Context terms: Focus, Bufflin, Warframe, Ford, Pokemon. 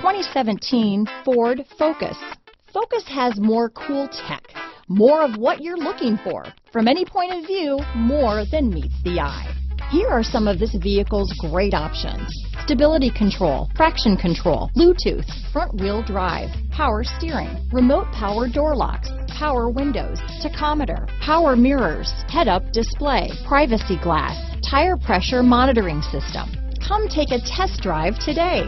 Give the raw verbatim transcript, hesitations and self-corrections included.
twenty seventeen Ford Focus. Focus has more cool tech, more of what you're looking for, from any point of view, more than meets the eye. Here are some of this vehicle's great options: stability control, traction control, Bluetooth, front-wheel drive, power steering, remote power door locks, power windows, tachometer, power mirrors, head-up display, privacy glass, tire pressure monitoring system. Come take a test drive today.